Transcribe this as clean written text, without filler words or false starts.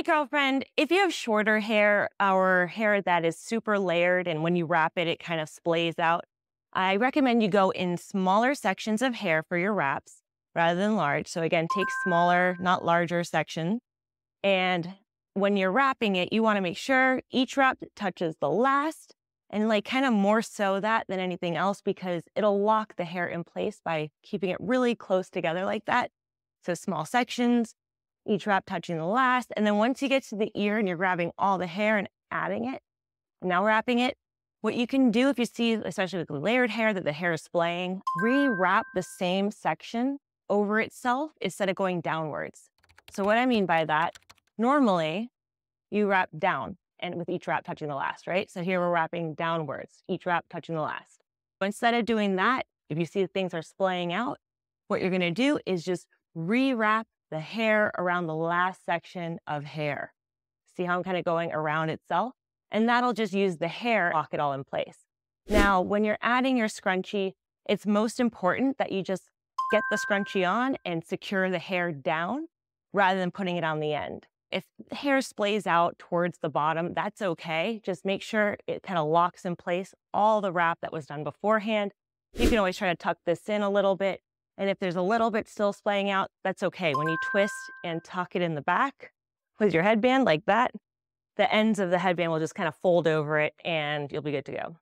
Hey girlfriend, if you have shorter hair or hair that is super layered and when you wrap it, it kind of splays out, I recommend you go in smaller sections of hair for your wraps rather than large. So again, take smaller, not larger sections. And when you're wrapping it, you want to make sure each wrap touches the last and like kind of more so that than anything else because it'll lock the hair in place by keeping it really close together like that. So small sections. Each wrap touching the last. And then once you get to the ear and you're grabbing all the hair and adding it, now wrapping it, what you can do if you see, especially with layered hair, that the hair is splaying, rewrap the same section over itself instead of going downwards. So what I mean by that, normally you wrap down and with each wrap touching the last, right? So here we're wrapping downwards, each wrap touching the last. But instead of doing that, if you see things are splaying out, what you're gonna do is just rewrap the hair around the last section of hair. See how I'm kind of going around itself? And that'll just use the hair to lock it all in place. Now, when you're adding your scrunchie, it's most important that you just get the scrunchie on and secure the hair down rather than putting it on the end. If the hair splays out towards the bottom, that's okay. Just make sure it kind of locks in place all the wrap that was done beforehand. You can always try to tuck this in a little bit. And if there's a little bit still splaying out, that's okay. When you twist and tuck it in the back with your headband like that, the ends of the headband will just kind of fold over it and you'll be good to go.